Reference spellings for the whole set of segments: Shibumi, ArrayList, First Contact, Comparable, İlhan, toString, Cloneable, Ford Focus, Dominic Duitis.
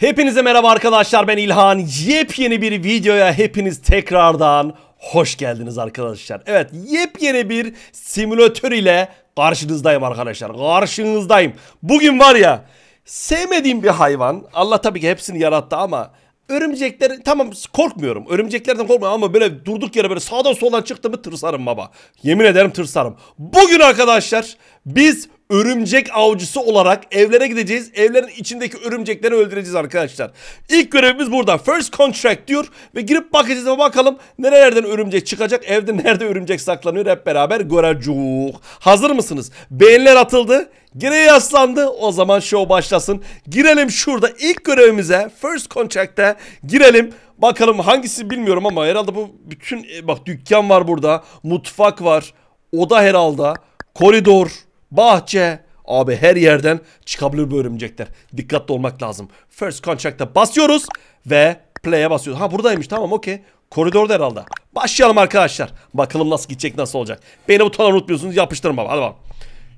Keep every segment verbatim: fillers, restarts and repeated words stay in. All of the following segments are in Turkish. Hepinize merhaba arkadaşlar, ben İlhan. Yepyeni bir videoya hepiniz tekrardan hoş geldiniz arkadaşlar. Evet, yepyeni bir simülatör ile karşınızdayım arkadaşlar. Karşınızdayım. Bugün var ya, sevmediğim bir hayvan. Allah tabii ki hepsini yarattı ama örümcekler, tamam korkmuyorum. Örümceklerden korkmuyorum ama böyle durduk yere böyle sağdan soldan çıktı mı tırsarım baba. Yemin ederim tırsarım. Bugün arkadaşlar biz örümcek avcısı olarak evlere gideceğiz. Evlerin içindeki örümcekleri öldüreceğiz arkadaşlar. İlk görevimiz burada. First Contact diyor ve girip bakacağız ve bakalım nerelerden örümcek çıkacak. Evde nerede örümcek saklanıyor hep beraber göreceğiz. Hazır mısınız? Beğeniler atıldı. Gereği yaslandı. O zaman show başlasın. Girelim şurada ilk görevimize. First Contact'e girelim. Bakalım hangisi bilmiyorum ama herhalde bu bütün... Bak dükkan var burada. Mutfak var. Oda herhalde. Koridor. Bahçe. Abi her yerden çıkabilir bu örümcekler. Dikkatli olmak lazım. First Contact'a basıyoruz ve play'e basıyoruz. Ha buradaymış, tamam okey. Koridorda herhalde. Başlayalım arkadaşlar. Bakalım nasıl gidecek, nasıl olacak. Beni bu tarafa unutmuyorsunuz. Yapıştırın baba. Hadi bakalım.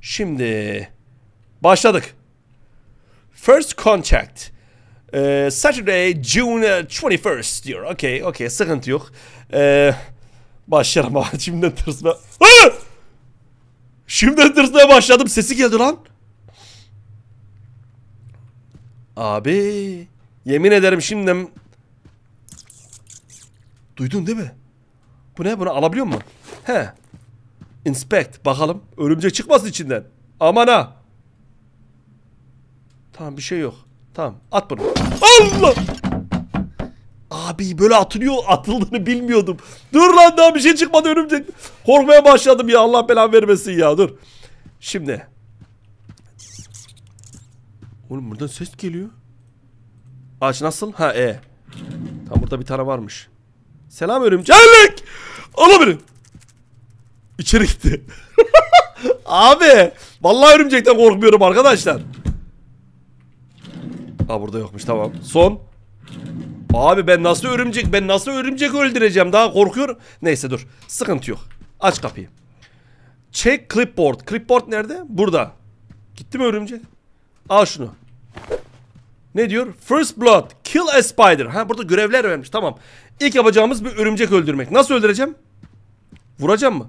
Şimdi başladık. First Contact. Ee, Saturday June twenty-first diyor. Okey okey, sıkıntı yok. Ee, başlayalım abi. Şimdiden tırsma. Şimdiden tırsmaya başladım. Sesi geldi lan. Abi. Yemin ederim şimdiden. Duydun değil mi? Bu ne? Bunu alabiliyor mu? He. Inspect. Bakalım. Örümcek çıkmasın içinden. Aman ha. Tamam, bir şey yok. Tamam. At bunu. Allah. Abi böyle atılıyor, atıldığını bilmiyordum. Dur lan, daha bir şey çıkmadı örümcek. Korkmaya başladım ya, Allah belanı vermesin ya, dur. Şimdi. Oğlum buradan ses geliyor. Ağaç nasıl? Ha e. Tam burada bir tane varmış. Selam örümcek. Ala beni. İçeri gitti. Abi. Vallahi örümcekten korkmuyorum arkadaşlar. Aa burada yokmuş, tamam. Son. Abi ben nasıl örümcek ben nasıl örümcek öldüreceğim, daha korkuyorum. Neyse dur, sıkıntı yok. Aç kapıyı. Check clipboard. Clipboard nerede? Burada. Gitti mi örümcek? Al şunu. Ne diyor? First blood. Kill a spider. Ha burada görevler vermiş, tamam. İlk yapacağımız bir örümcek öldürmek. Nasıl öldüreceğim? Vuracağım mı?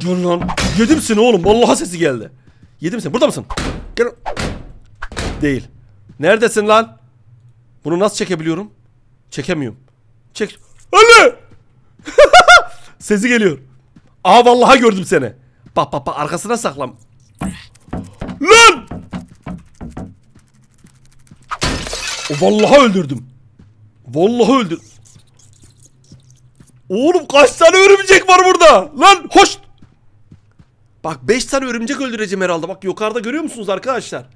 Dur lan. Yedim seni oğlum. Vallahi sesi geldi. Yedim seni. Burada mısın? Gel. Değil. Neredesin lan? Bunu nasıl çekebiliyorum? Çekemiyorum. Çek. Anne! Sesi geliyor. Aa vallahi gördüm seni. Bak bak bak, arkasına saklan. Lan! O, vallahi öldürdüm. Vallahi öldürdüm. Oğlum kaç tane örümcek var burada? Lan hoş. Bak beş tane örümcek öldüreceğim herhalde. Bak yukarıda görüyor musunuz arkadaşlar?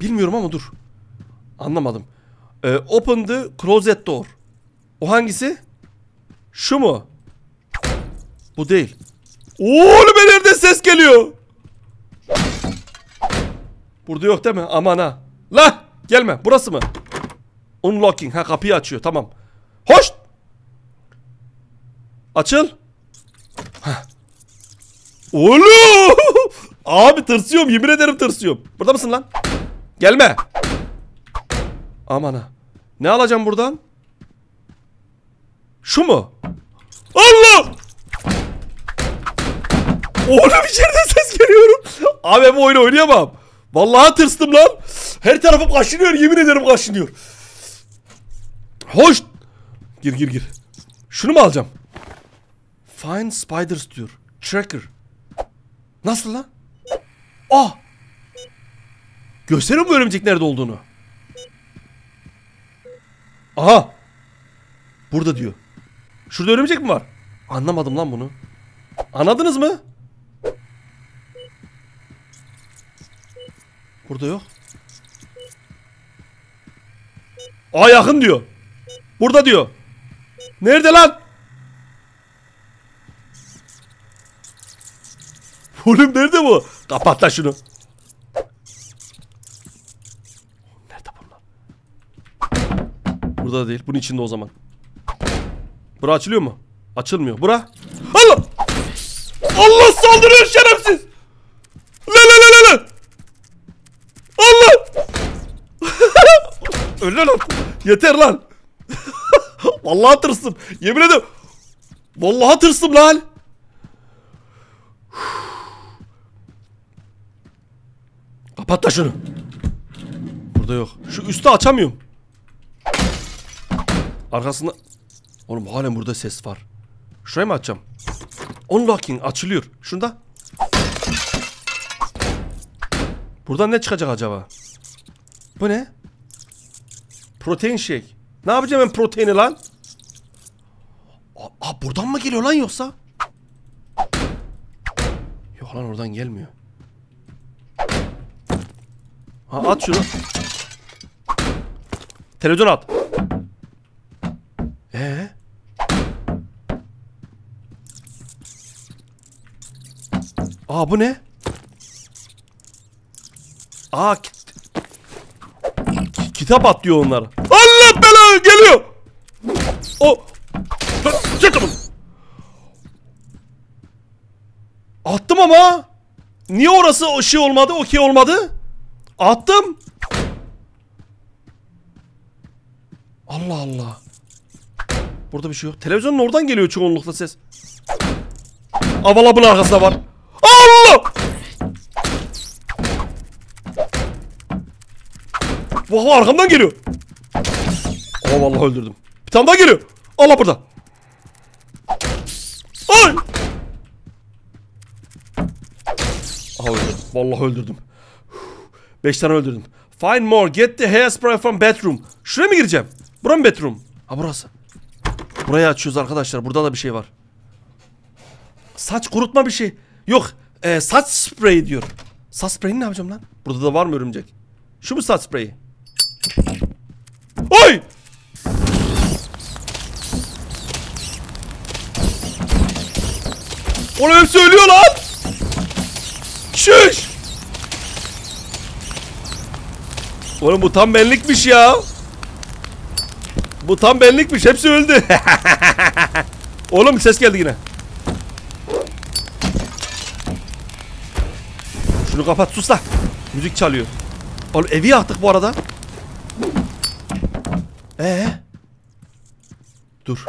Bilmiyorum ama dur. Anlamadım. Ee, open the closet door. O hangisi? Şu mu? Bu değil. Oğlum nerede ses geliyor? Burada yok değil mi? Aman ha. La gelme. Burası mı? Unlocking. Ha kapıyı açıyor. Tamam. Hoş. Açıl. Heh. Oğlum. Abi tırsıyorum. Yemin ederim tırsıyorum. Burada mısın lan? Gelme. Aman ha. Ne alacağım buradan? Şu mu? Allah! Oğlum içeride ses geliyorum. Abi ben bu oyunu oynayamam. Vallahi tırstım lan. Her tarafım kaşınıyor. Yemin ederim kaşınıyor. Hoş. Gir gir gir. Şunu mu alacağım? Find spiders diyor. Tracker. Nasıl lan? Ah! Gösteriyor mu örümcek nerede olduğunu? Aha! Burada diyor. Şurada örümcek mi var? Anlamadım lan bunu. Anladınız mı? Burada yok. Aa yakın diyor. Burada diyor. Nerede lan? Oğlum nerede bu? Kapat lan şunu. Burada değil. Bunun içinde o zaman. Bura açılıyor mu? Açılmıyor. Bura. Allah! Allah saldırıyor şerefsiz! La la la la! Allah! Öl lan. Yeter lan. Vallahi tırstım. Yemin ederim. Vallahi tırstım lan. Kapat da şunu. Burada yok. Şu üstü açamıyorum. Arkasında. Oğlum halen burada ses var. Şurayı mı açacağım? Unlocking açılıyor. Şunda. Buradan ne çıkacak acaba? Bu ne? Protein shake. Ne yapacağım ben proteini lan? Aa, buradan mı geliyor lan yoksa? Yok lan oradan gelmiyor. Ha, at şunu. Televizyon at. Ee? Aa bu ne? Aa kit kitap atlıyor onlar. Allah belanı geliyor. O çıktım. Attım ama niye orası o şey olmadı? Okey olmadı. Attım. Allah Allah. Burada bir şey yok. Televizyonun oradan geliyor çoğunlukla ses. Avalabın arkasında var. Allah! Vah arkamdan geliyor. Aa vallahi öldürdüm. Bir tane daha geliyor. Allah burada. Ay! Aha öldürdüm. Vallahi öldürdüm. Beş tane öldürdüm. Find more. Get the hairspray from bedroom. Şuraya mı gireceğim? Burası mı bedroom? Ha burası. Burayı açıyoruz arkadaşlar. Burada da bir şey var. Saç kurutma bir şey. Yok. E, saç spreyi diyor. Saç spreyini ne yapacağım lan? Burada da var mı örümcek? Şu mu saç spreyi? Oy! Oğlum hepsi ölüyor lan! Şiş! Oğlum bu tam benlikmiş ya. Bu tam benlikmiş. Hepsi öldü. Oğlum ses geldi yine. Şunu kapat. Sus la. Müzik çalıyor. Oğlum evi yaktık bu arada. Ee? Dur.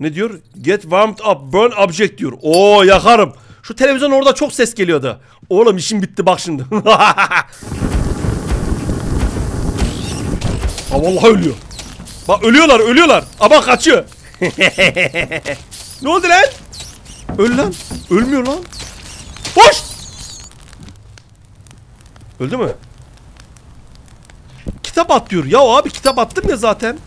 Ne diyor? Get warmed up. Burn object diyor. Oo yakarım. Şu televizyon orada çok ses geliyordu. Oğlum işim bitti bak şimdi. Ha vallahi ölüyor. Bak ölüyorlar ölüyorlar. Aa bak kaçıyor. Ne oldu lan? Öl lan. Ölmüyor lan. Boş. Öldü mü? Kitap at diyor. Ya abi kitap attım ya zaten.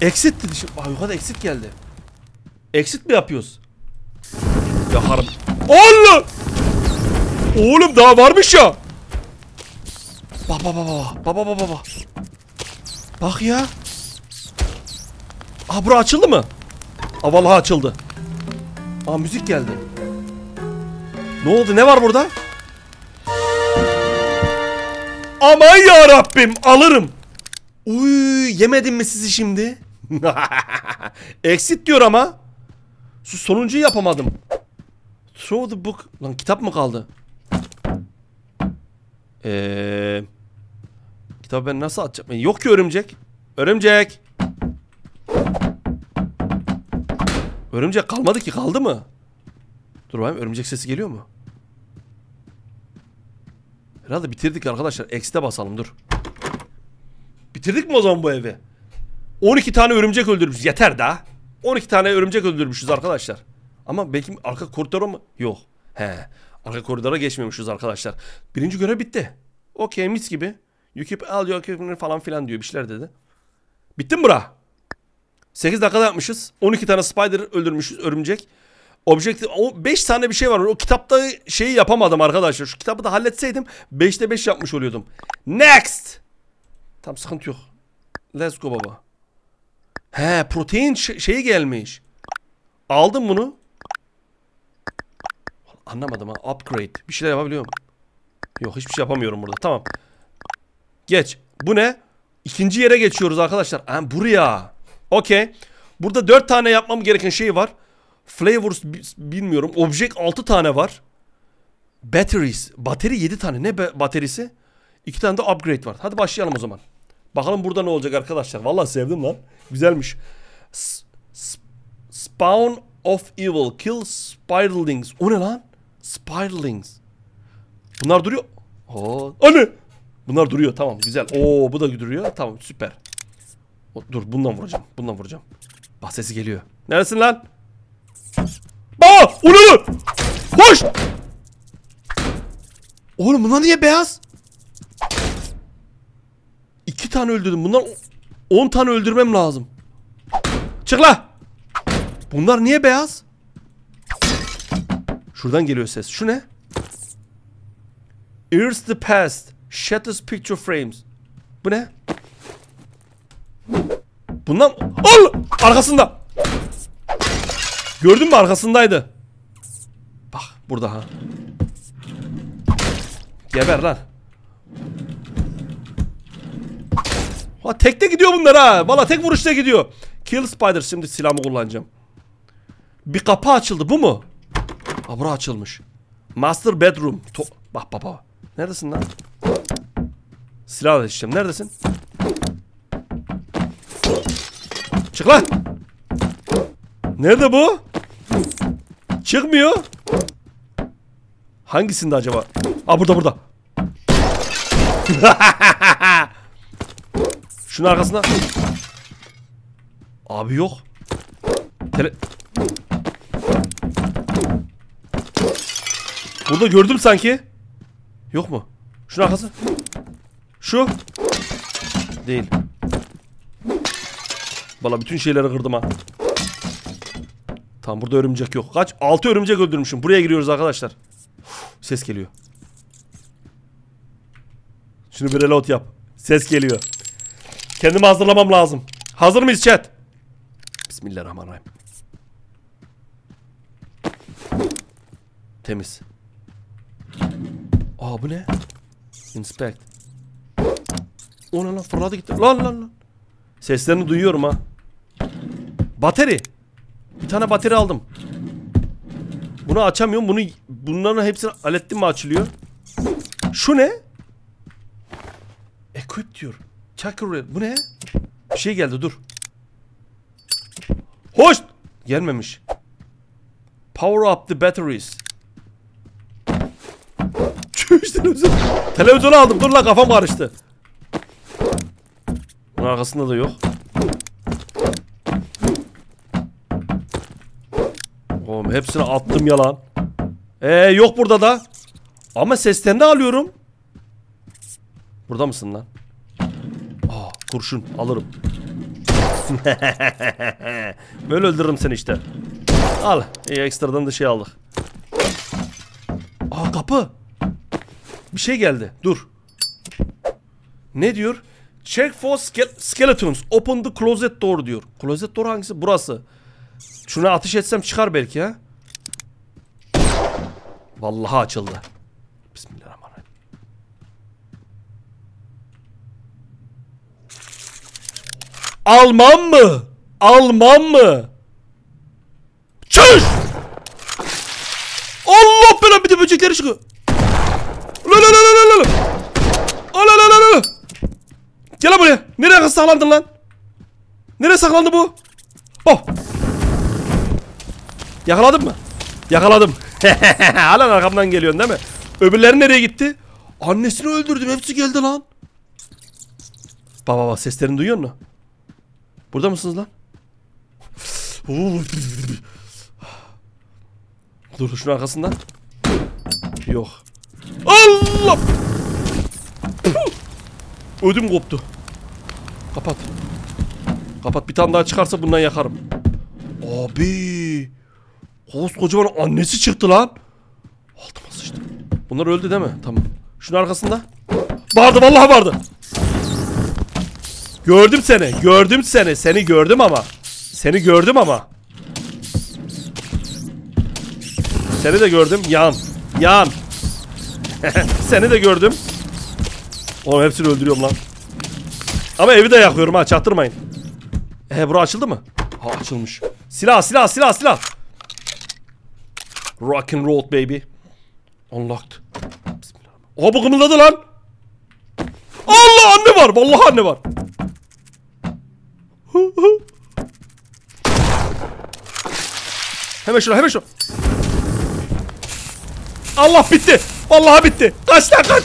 Exit dedi şimdi. Aa yukarıda exit geldi. Exit mi yapıyoruz? Ya harap. Allah! Oğlum daha varmış ya. Bak bak bak bak. Bak bak bak bak. Bak ya. Aa bura açıldı mı? Aa vallahi açıldı. Aa müzik geldi. Ne oldu? Ne var burada? Aman ya Rabbim alırım. Uy yemedim mi sizi şimdi? Exit diyor ama. Sus sonuncuyu yapamadım. Throw the book. Lan kitap mı kaldı? Eee kitabı ben nasıl atacağım? Yok ki örümcek. Örümcek. Örümcek kalmadı ki. Kaldı mı? Dur bakayım örümcek sesi geliyor mu? Herhalde bitirdik arkadaşlar. X'te basalım dur. Bitirdik mi o zaman bu evi? on iki tane örümcek öldürmüşüz. Yeter daha. on iki tane örümcek öldürmüşüz arkadaşlar. Ama belki arka koridora mı? Yok. He. Arka koridora geçmemişiz arkadaşlar. Birinci görev bitti. Okey mis gibi. You keep all your equipment falan filan diyor. Bir şeyler dedi. Bitti mi bura? sekiz dakikada yapmışız. on iki tane spider öldürmüşüz. Örümcek. Objektif. beş tane bir şey var. O kitapta şeyi yapamadım arkadaşlar. Şu kitabı da halletseydim beşte beş yapmış oluyordum. Next. Tam sıkıntı yok. Let's go baba. He protein şeyi gelmiş. Aldım bunu. Anlamadım ha. Upgrade. Bir şeyler yapabiliyorum. Yok hiçbir şey yapamıyorum burada. Tamam. Geç. Bu ne? İkinci yere geçiyoruz arkadaşlar. Ha, buraya. Okey. Burada dört tane yapmam gereken şey var. Flavors bilmiyorum. Object altı tane var. Batteries. Bateri yedi tane. Ne baterisi? iki tane de upgrade var. Hadi başlayalım o zaman. Bakalım burada ne olacak arkadaşlar. Vallahi sevdim lan. Güzelmiş. Spawn of evil. Kill spiralings. O ne lan? Spiralings. Bunlar duruyor. Oo. Anne. Bunlar duruyor. Tamam güzel. Oo bu da duruyor. Tamam süper. Dur bundan vuracağım. Bundan vuracağım. Bah sesi geliyor. Neresin lan? Aa! Onu! Koş! Oğlum bunlar niye beyaz? İki tane öldürdüm. Bundan on tane öldürmem lazım. Çık la! Bunlar niye beyaz? Şuradan geliyor ses. Şu ne? Here's the past. Shatters picture frames. Bu ne? Bundan... Al! Arkasında! Gördün mü? Arkasındaydı. Bak burada ha. Geber lan. Ha, tek de gidiyor bunlar ha. Valla tek vuruşta gidiyor. Kill spider. Şimdi silahımı kullanacağım. Bir kapı açıldı. Bu mu? Ha, bura açılmış. Master bedroom. To bak baba. Neredesin lan? Silah değiştireceğim. Neredesin? Çık lan. Nerede bu? Çıkmıyor. Hangisinde acaba? Aa burada burada. Şunun arkasına. Abi yok. Tele... Burada gördüm sanki. Yok mu? Şunun arkası. Şu. Değil. Vallahi bütün şeyleri kırdım ha. Tamam burada örümcek yok. Kaç? altı örümcek öldürmüşüm. Buraya giriyoruz arkadaşlar. Uf, ses geliyor. Şunu bir reload yap. Ses geliyor. Kendimi hazırlamam lazım. Hazır mıyız chat? Bismillahirrahmanirrahim. Temiz. Aa bu ne? Inspect. O lan lan fırladı gitti. Lan lan lan. Seslerini duyuyorum ha. Bateri. Bir tane bateri aldım. Bunu açamıyorum. Bunu, bunların hepsini hallettim mi açılıyor? Şu ne? Equip diyor. Çakır. Bu ne? Bir şey geldi dur. Hoş. Gelmemiş. Power up the batteries. Televizyonu aldım. Dur lan kafam karıştı. Bunun arkasında da yok. Oğlum hepsini attım yalan. Ee yok burada da. Ama sesten de alıyorum. Burada mısın lan? Aa kurşun alırım. Böyle öldürürüm seni işte. Al. İyi ekstradan da şey aldık. Aa kapı. Bir şey geldi. Dur. Ne diyor? Check for skeletons. Open the closet door diyor. Closet door hangisi? Burası. Şuna ateş etsem çıkar belki ha. Vallahi açıldı. Bismillahirrahmanirrahim. Almam mı? Almam mı? Çüş! Allah belanı bir de böcekleri çıkıyor. La la la la la. Ala la la la. Gel lan buraya. Nereye saklandın lan? Nereye saklandı bu? Bak. Yakaladım mı? Yakaladım. Hala arkamdan geliyorsun değil mi? Öbürleri nereye gitti? Annesini öldürdüm. Hepsi geldi lan. Baba baba seslerini duyuyor musun? Burada mısınız lan? Dur şunun arkasından. Yok. Allah! Ödüm koptu. Kapat. Kapat. Bir tane daha çıkarsa bundan yakarım. Abi. Koskocaman annesi çıktı lan. Altıma sıçtı. Bunlar öldü değil mi? Tamam. Şunun arkasında. Vardı vallahi vardı. Gördüm seni. Gördüm seni. Seni gördüm ama. Seni gördüm ama. Seni de gördüm. Yan. Yan. Seni de gördüm. Oğlum hepsini öldürüyorum lan. Ama evi de yakıyorum ha. Çaktırmayın. Ee bura açıldı mı? Ha açılmış. Silah silah silah silah. Rock and roll baby. Unlocked. Bismillahirrahmanirrahim. Oha bu kımıldadı lan. Allah anne var. Vallahi anne var. Hemen şuna, hemen şuna. Allah bitti. Vallahi bitti. Kaç lan, kaç.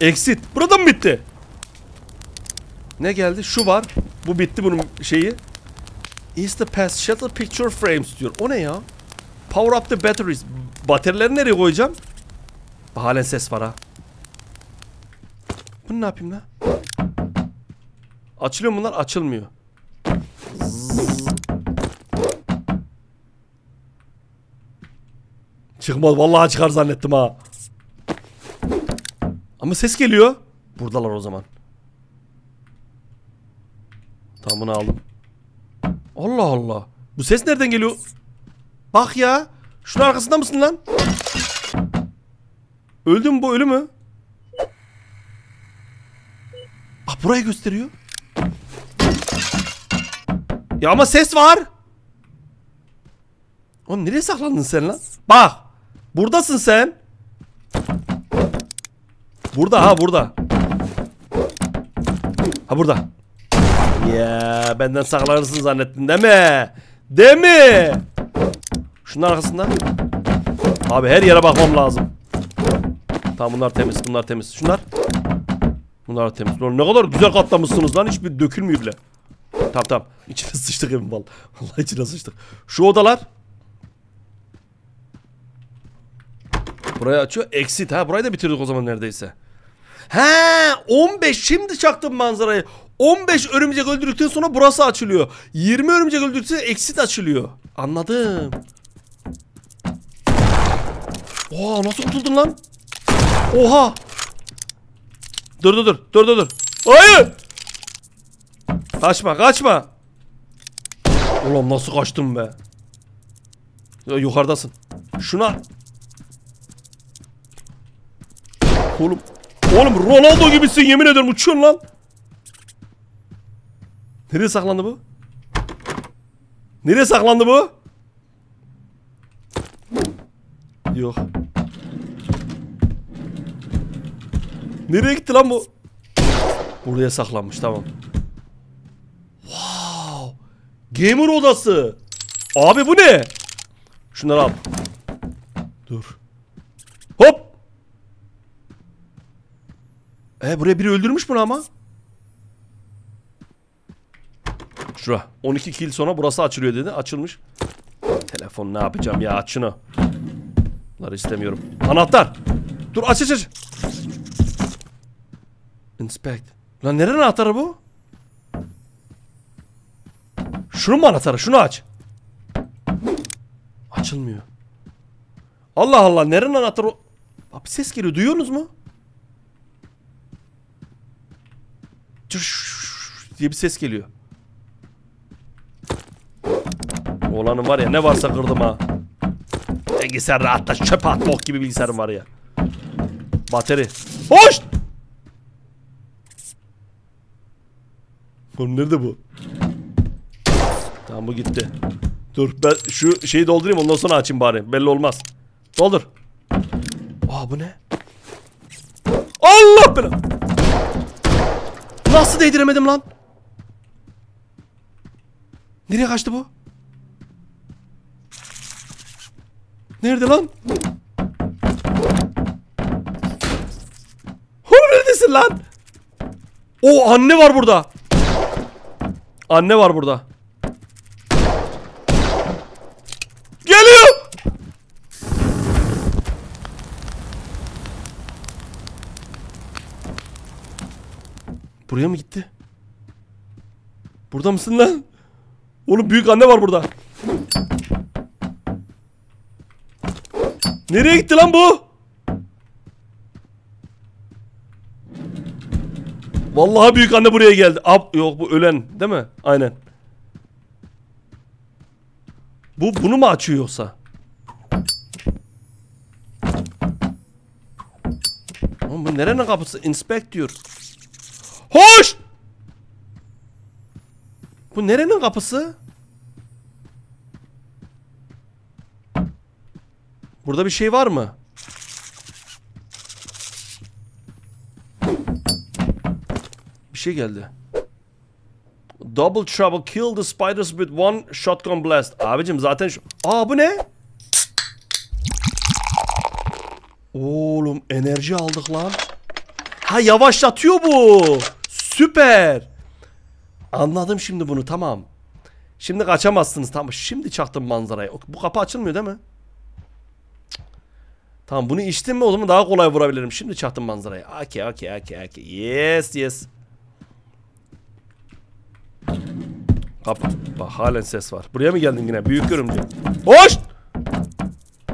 Exit. Burada mı bitti? Ne geldi? Şu var. Bu bitti bunun şeyi. Is the past shuttle picture frames diyor. O ne ya? Power up the batteries. Bataryaları nereye koyacağım? Halen ses var ha. Bunu ne yapayım lan? Açılıyor mu bunlar? Açılmıyor. Zzz. Çıkmaz. Vallahi çıkar zannettim ha. Ama ses geliyor. Buradalar o zaman. Tamam bunu aldım. Allah Allah. Bu ses nereden geliyor? Bak ya. Şunun arkasında mısın lan? Öldü mü bu? Ölü mü? Bak burayı gösteriyor. Ya ama ses var. Oğlum nereye saklandın sen lan? Bak. Buradasın sen. Burada ha, burada. Ha burada. Ya benden saklanırsın zannettin değil mi? Değil mi? Şunun arkasında. Abi her yere bakmam lazım. Tamam bunlar temiz, bunlar temiz. Şunlar. Bunlar temiz. Lan ne kadar güzel katlamışsınız lan, hiçbir dökülmüyor bile. Tamam tamam. İçine sıçtık evim vallahi. Vallahi içine sıçtık. Şu odalar. Burayı açıyor. Exit ha. Burayı da bitirdik o zaman neredeyse. He on beş şimdi çaktım manzarayı. on beş örümcek öldürdükten sonra burası açılıyor. yirmi örümcek öldürdükten exit açılıyor. Anladım. Oha nasıl kurtuldun lan? Oha. Dur dur dur. Dur dur dur. Hayır. Kaçma kaçma. Ulan nasıl kaçtım be? Ya, yukarıdasın. Şuna. Oğlum. Oğlum Ronaldo gibisin yemin ederim, uçuyorsun lan. Nereye saklandı bu? Nereye saklandı bu? Yok. Nereye gitti lan bu? Buraya saklanmış tamam. Wow. Gamer odası. Abi bu ne? Şunları al. Dur. Hop. E buraya biri öldürmüş bunu ama. Şura. on iki kill sonra burası açılıyor dedi. Açılmış. Telefon ne yapacağım ya, aç şunu. Bunları istemiyorum. Anahtar. Dur aç aç aç. Inspect. Lan nerenin anahtarı bu? Şunun mu anahtarı? Şunu aç. Açılmıyor. Allah Allah, nerenin anahtarı? Bak bir ses geliyor, duyuyorsunuz mu? Diye bir ses geliyor. Oğlanın var ya, ne varsa kırdım ha. Bilgisayar rahatla çöpe at, bok gibi bilgisayarım var ya. Bateri. Hoş. Oğlum nerede bu? Tamam bu gitti. Dur ben şu şeyi doldurayım, ondan sonra açayım bari. Belli olmaz. Doldur. Aa bu ne? Allah belanı. Nasıl değdiremedim lan? Nereye kaçtı bu? Nerede lan? Oğlum neredesin lan? Oo anne var burada. Anne var burada. Geliyor. Buraya mı gitti? Burada mısın lan? Oğlum büyük anne var burada. Nereye gitti lan bu? Vallahi büyük anne buraya geldi. Ab yok bu ölen değil mi? Aynen. Bu bunu mu açıyor yoksa? Oğlum bu nerenin kapısı? Inspect diyor. Hoş! Bu nerenin kapısı? Burada bir şey var mı? Bir şey geldi. Double trouble, kill the spiders with one shotgun blast. Abicim zaten şu... Aa bu ne? Oğlum enerji aldık lan. Ha yavaşlatıyor bu. Süper. Anladım şimdi bunu, tamam. Şimdi kaçamazsınız, tamam. Şimdi çaktım manzarayı. Bu kapı açılmıyor değil mi? Tamam bunu içtim mi o zaman daha kolay vurabilirim. Şimdi çaktım manzarayı. Okay okay okay okay. Yes yes. Kapı. Bak halen ses var. Buraya mı geldin yine? Büyük görümce. Hoş.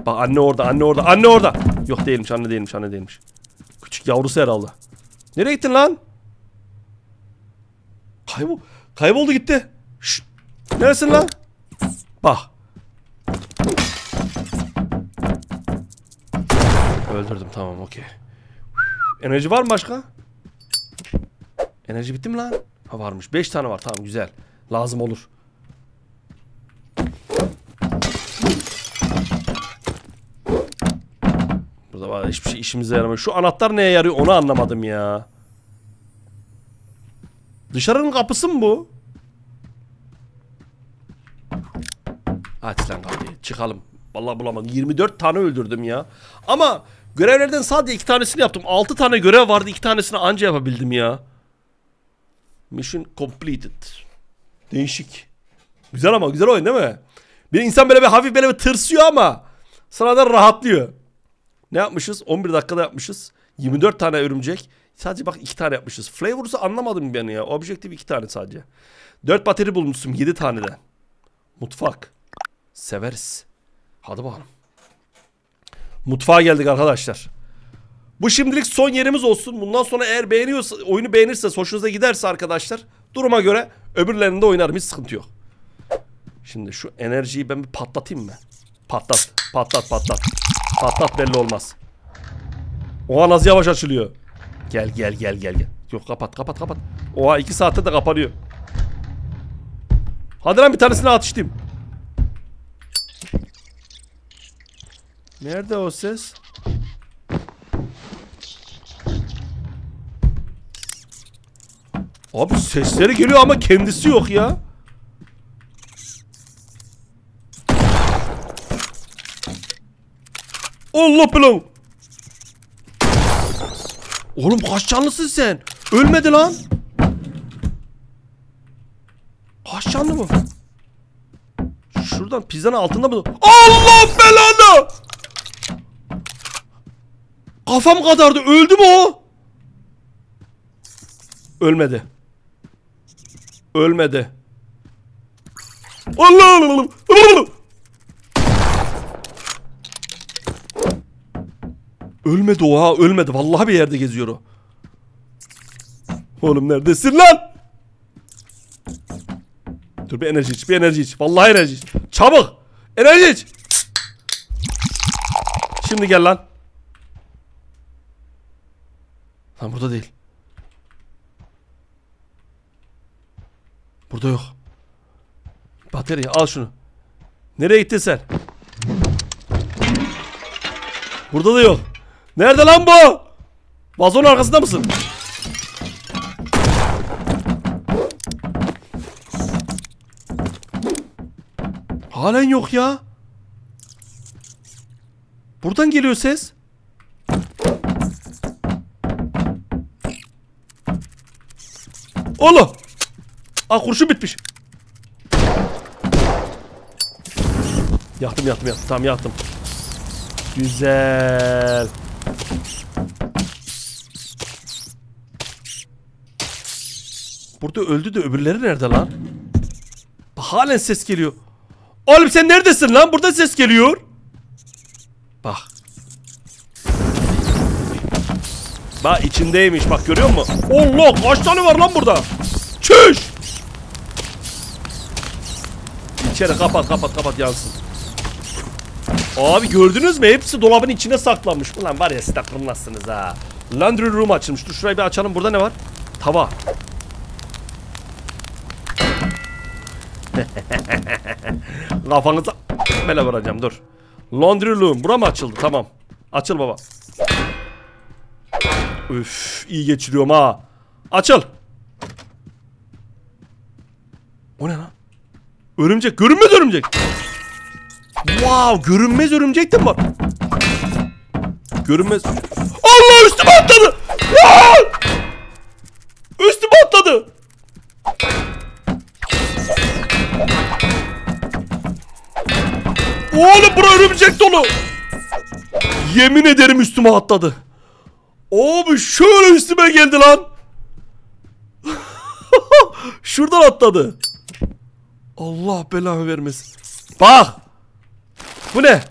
Bak anne orada, anne orada, anne orada. Yok değilmiş, anne değilmiş, anne değilmiş. Küçük yavrusu herhalde. Nereye gittin lan? Kaybol kayboldu gitti. Şşt. Neresin lan? Bak. Öldürdüm, tamam okey. Enerji var mı başka? Enerji bitti mi lan? Ha varmış. beş tane var, tamam güzel. Lazım olur. Burada var hiçbir şey işimize yaramıyor. Şu anahtar neye yarıyor onu anlamadım ya. Dışarının kapısı mı bu? Aç lan kapıyı, çıkalım. Vallahi bulamadım. yirmi dört tane öldürdüm ya. Ama görevlerden sadece iki tanesini yaptım. altı tane görev vardı. iki tanesini anca yapabildim ya. Mission completed. Değişik. Güzel ama, güzel oyun değil mi? Bir insan böyle bir hafif böyle bir tırsıyor ama sonradan rahatlıyor. Ne yapmışız? on bir dakikada yapmışız. yirmi dört tane örümcek. Sadece bak iki tane yapmışız. Flavors'u anlamadım ben ya. Objektif iki tane sadece. dört bateri bulmuşsun yedi taneden. Mutfak. Severiz. Hadi bakalım. Mutfağa geldik arkadaşlar. Bu şimdilik son yerimiz olsun. Bundan sonra eğer beğeniyorsa, oyunu beğenirseniz, hoşunuza giderse arkadaşlar, duruma göre öbürlerinde oynarım. Hiç sıkıntı yok. Şimdi şu enerjiyi ben bir patlatayım mı? Patlat. Patlat patlat. Patlat belli olmaz. Oha nasıl yavaş açılıyor. Gel gel gel gel gel. Yok kapat kapat kapat. Oha iki saatte de kapanıyor. Hadi lan bir tanesini atıştım. Nerede o ses? Abi sesleri geliyor ama kendisi yok ya. Allah belanı. Oğlum kaç canlısın sen? Ölmedi lan. Kaç canlı bu? Şuradan pizzanın altında mı? Allah belanı. Kafam kadardı. Öldü mü o? Ölmedi. Ölmedi. Allah Allah Allah. Ölmedi o ha. Ölmedi. Vallahi bir yerde geziyor o. Oğlum neredesin lan? Dur bir enerji iç. Bir enerji iç. Vallahi enerji iç. Çabuk. Enerji iç. Şimdi gel lan. Lan burada değil. Burada yok. Batarya al şunu. Nereye gittin sen? Burada da yok. Nerede lan bu? Vazonun arkasında mısın? Halen yok ya. Buradan geliyor ses. Oğlum. Aa kurşun bitmiş. Yaktım yaktım yaktım. Tam yaktım. Güzel. Burada öldü de öbürleri nerede lan? Bak, halen ses geliyor. Oğlum sen neredesin lan? Burada ses geliyor. Bak. Bak içindeymiş. Bak görüyor musun? Allah kaç tane var lan burada? Çüş. İçeri kapat kapat kapat yansın. Abi gördünüz mü? Hepsi dolabın içine saklanmış. Ulan var ya siz takımlasınız ha. Laundry room açılmış. Dur şurayı bir açalım. Burada ne var? Tava. Kafanıza böyle vuracağım dur. Laundry room. Bura mı açıldı? Tamam. Açıl baba. Üf iyi geçiriyorum ha. Açıl. Örümcek, görünmez örümcek. Wow, görünmez örümcek de mi var? Görünmez. Allah, üstüme atladı. Üstüme atladı. Oğlum bura örümcek dolu. Yemin ederim üstüme atladı. Abi şöyle üstüme geldi lan. Şuradan atladı. Allah belanı vermesin. Bak. Bu ne?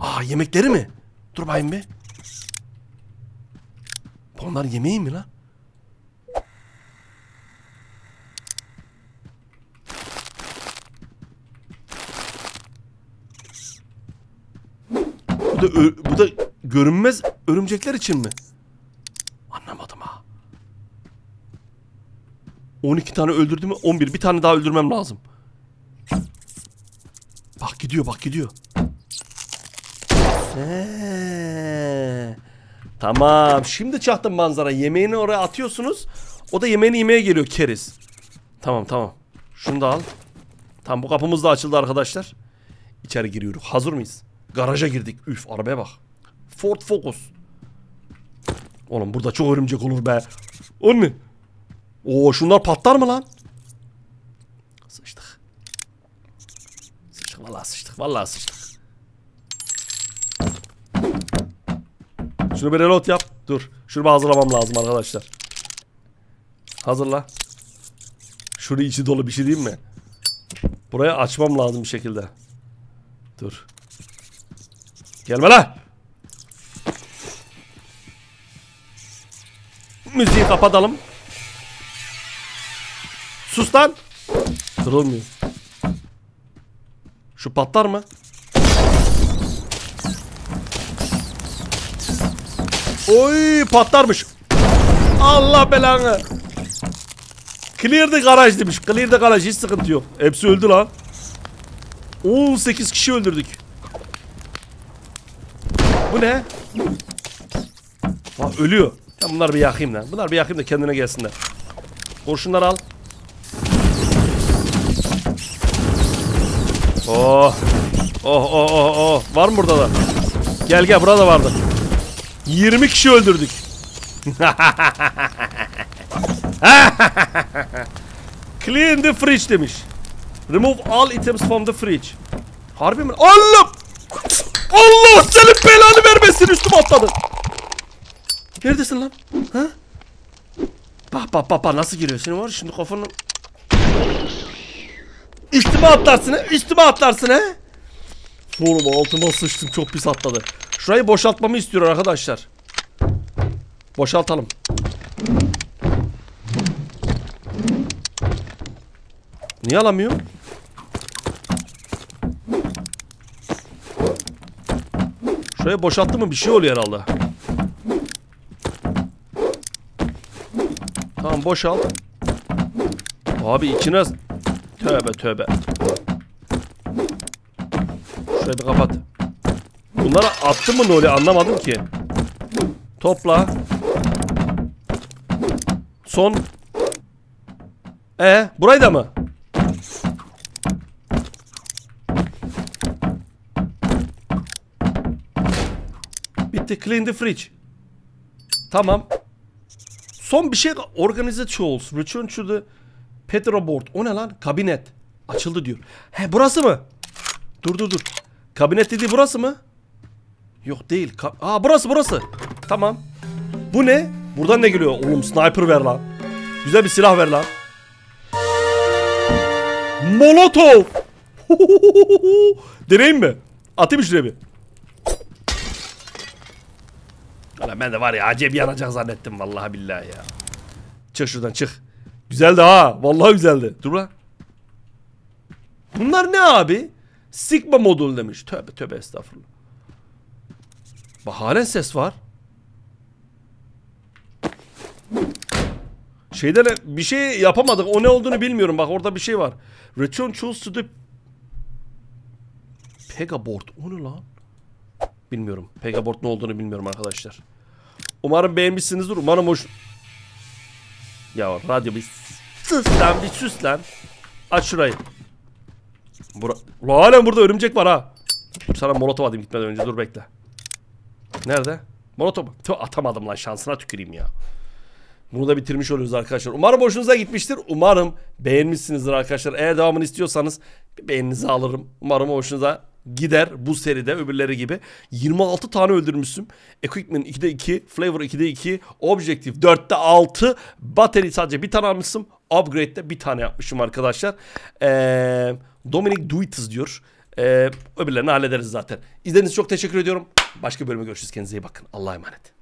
Aa, yemekleri mi? Dur bayım bir. Bunlar yemeği mi lan? Bu da, bu da görünmez örümcekler için mi? Anlamadım ha. on iki tane öldürdüm, on bir. Bir tane daha öldürmem lazım. Bak gidiyor, bak gidiyor. He. Tamam. Şimdi çaktım manzara. Yemeğini oraya atıyorsunuz. O da yemeğini yemeye geliyor keriz. Tamam tamam. Şunu da al. Tamam, bu kapımız da açıldı arkadaşlar. İçeri giriyoruz. Hazır mıyız? Garaja girdik. Üf, arabaya bak. Ford Focus. Oğlum burada çok örümcek olur be. O ne? Oo, şunlar patlar mı lan? Sıçtık. Sıçtık vallahi, sıçtık vallahi, sıçtık. Şunu bir reload yap. Dur. Şunu hazırlamam lazım arkadaşlar. Hazırla. Şurayı içi dolu, bir şey diyeyim mi? Buraya açmam lazım bir şekilde. Dur. Gelme lan. Müziği kapatalım. Sus lan. Durulmuyor. Şu patlar mı? Oy, patlarmış. Allah belanı. Clear the garaj demiş. Clear the garaj, hiç sıkıntı yok. Hepsi öldü lan. on sekiz kişi öldürdük. Bu ne? Lan ölüyor. Ben bunları bir yakayım lan. Bunlar bir yakayım da kendine gelsinler. Kurşunları al. Oh. Oh oh oh oh. Var mı burada da? Gel gel, burada vardı. yirmi kişi öldürdük. Clean the fridge demiş. Remove all items from the fridge. Harbi mi? Allah! Allah senin belanı vermesin, üstüme atladı. Neredesin lan? Ha? Bak bak bak, nasıl giriyor? Senin var şimdi kafanı. Üstüme atlarsın he? Üstüme atlarsın he? Oğlum altıma sıçtım, çok pis atladı. Şurayı boşaltmamı istiyor arkadaşlar. Boşaltalım. Niye alamıyor? Şurayı boşalttı mı bir şey oluyor herhalde. Tamam, boşalt. Abi içine... Tövbe tövbe. Şurayı bir kapat. Bunlara attı mı Noli, anlamadım ki. Topla. Son. Ee, burayı da mı? Bitti. Clean the fridge. Tamam. Son bir şey. Organize tools. Return to the Petro board. O ne lan? Kabinet. Açıldı diyor. He, burası mı? Dur dur dur. Kabinet dediği burası mı? Yok değil. Ka Aa, burası burası. Tamam. Bu ne? Buradan ne geliyor? Oğlum sniper ver lan. Güzel bir silah ver lan. Molotov. Deneyim mi? Atayım şuraya bir. Ulan ben de var ya, acayip yanacak zannettim vallahi billahi ya. Çık şuradan, çık. Güzeldi ha. Vallahi güzeldi. Dur lan. Bunlar ne abi? Sigma modül demiş. Tövbe tövbe estağfurullah. Bahane ses var. Şeyde bir şey yapamadık. O ne olduğunu bilmiyorum. Bak orada bir şey var. Return tools to the Pegaboard. O ne lan? Bilmiyorum. Pegaboard ne olduğunu bilmiyorum arkadaşlar. Umarım beğenmişsinizdir. Umarım hoş... Ya radyo bir sus lan, bir sus lan. Aç şurayı. Bura... Ulan halen burada örümcek var ha. Dur sana molotov atayım gitmeden önce, dur bekle. Nerede? Molotov. Tüh, atamadım lan, şansına tüküreyim ya. Bunu da bitirmiş oluyoruz arkadaşlar. Umarım hoşunuza gitmiştir. Umarım beğenmişsinizdir arkadaşlar. Eğer devamını istiyorsanız bir beğeninizi alırım. Umarım hoşunuza gider bu seride öbürleri gibi. yirmi altı tane öldürmüşsüm. Equipment ikide iki, Flavor ikide iki, Objective dörtte altı, Battery sadece bir tane almışsım. Upgrade'de bir tane yapmışım arkadaşlar. Ee, Dominic Duitis diyor. Ee, öbürlerini hallederiz zaten. İzlediğiniz için çok teşekkür ediyorum. Başka bölüme görüşürüz. Kendinize iyi bakın. Allah'a emanet.